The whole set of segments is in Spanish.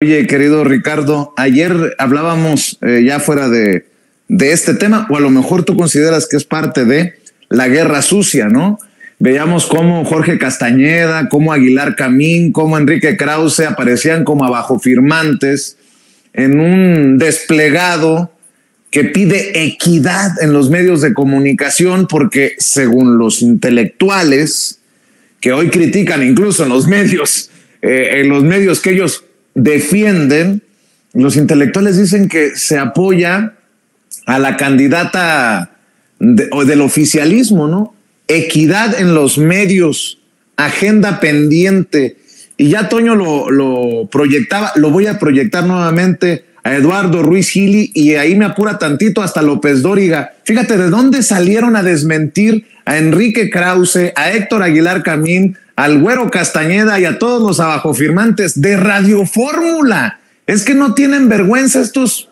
Oye, querido Ricardo, ayer hablábamos ya fuera de este tema, o a lo mejor tú consideras que es parte de la guerra sucia, ¿no? Veíamos cómo Jorge Castañeda, cómo Aguilar Camín, cómo Enrique Krauze aparecían como abajo firmantes en un desplegado que pide equidad en los medios de comunicación, porque según los intelectuales que hoy critican incluso en los medios que ellos defienden, los intelectuales dicen que se apoya a la candidata del oficialismo, ¿no? Equidad en los medios, agenda pendiente. Y ya Toño lo proyectaba, lo voy a proyectar nuevamente a Eduardo Ruiz Healy, y ahí me apura tantito hasta López Dóriga. Fíjate de dónde salieron a desmentir a Enrique Krauze, a Héctor Aguilar Camín, al Güero Castañeda y a todos los abajofirmantes de Radio Fórmula. Es que no tienen vergüenza estos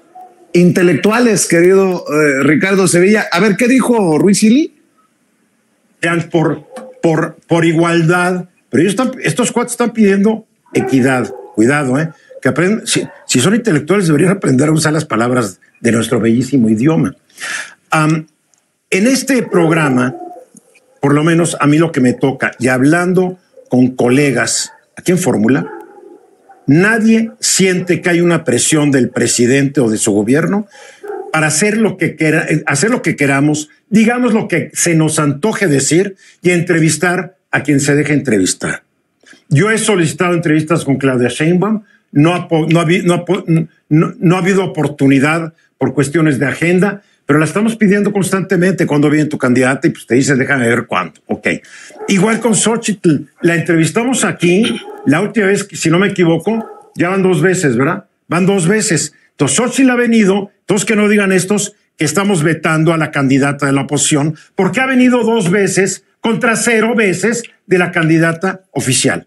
intelectuales, querido Ricardo Sevilla. A ver, ¿qué dijo Ruiz Healy? Por igualdad, pero ellos estos cuates están pidiendo equidad. Cuidado, que aprendan. Si son intelectuales, deberían aprender a usar las palabras de nuestro bellísimo idioma. En este programa, por lo menos a mí lo que me toca, y hablando con colegas aquí en Fórmula, nadie siente que hay una presión del presidente o de su gobierno para hacer lo que queramos, digamos lo que se nos antoje decir y entrevistar a quien se deje entrevistar. Yo he solicitado entrevistas con Claudia Sheinbaum, no ha habido oportunidad por cuestiones de agenda, pero la estamos pidiendo constantemente. Cuando viene tu candidata y pues te dices, déjame ver cuánto. Ok. Igual con Xochitl, la entrevistamos aquí. La última vez, si no me equivoco, ya van dos veces, ¿verdad? Van dos veces. Entonces, Xochitl ha venido. Entonces, que no digan estos que estamos vetando a la candidata de la oposición, porque ha venido dos veces contra cero veces de la candidata oficial.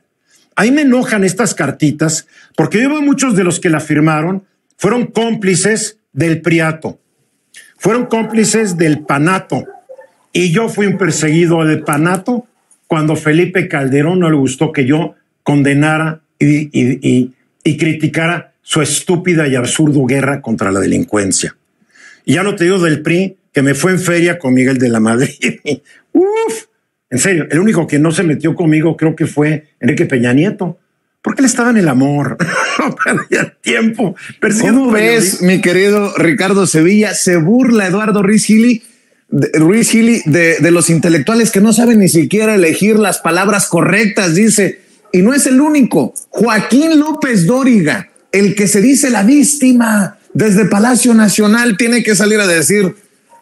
Ahí me enojan estas cartitas, porque yo veo muchos de los que la firmaron fueron cómplices del priato. Fueron cómplices del Panato, y yo fui un perseguido del Panato cuando Felipe Calderón no le gustó que yo condenara y criticara su estúpida y absurda guerra contra la delincuencia. Y ya no te digo del PRI, que me fue en feria con Miguel de la Madrid. Uf, en serio, el único que no se metió conmigo creo que fue Enrique Peña Nieto, porque él estaba en el amor. No perdía tiempo. ¿Cómo ves, mi querido Ricardo Sevilla? Se burla Eduardo Ruiz Healy de los intelectuales que no saben ni siquiera elegir las palabras correctas, dice. Y no es el único. Joaquín López Dóriga, el que se dice la víctima desde Palacio Nacional, tiene que salir a decir: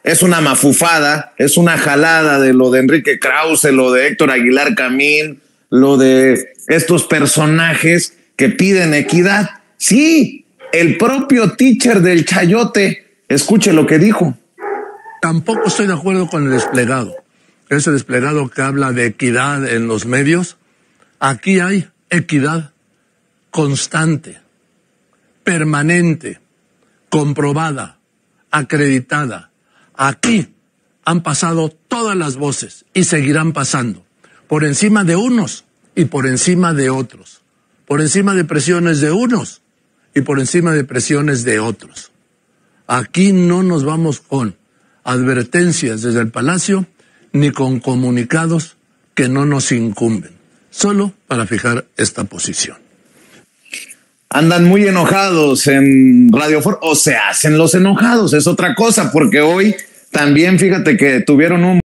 es una mafufada, es una jalada de lo de Enrique Krauze, lo de Héctor Aguilar Camín, lo de estos personajes que piden equidad. Sí, el propio teacher del chayote, escuche lo que dijo. Tampoco estoy de acuerdo con el desplegado. Ese desplegado que habla de equidad en los medios. Aquí hay equidad constante, permanente, comprobada, acreditada. Aquí han pasado todas las voces y seguirán pasando, por encima de unos y por encima de otros, por encima de presiones de unos y por encima de presiones de otros. Aquí no nos vamos con advertencias desde el Palacio ni con comunicados que no nos incumben, solo para fijar esta posición. Andan muy enojados en Radio Fórmula, o se hacen los enojados, es otra cosa, porque hoy también fíjate que tuvieron un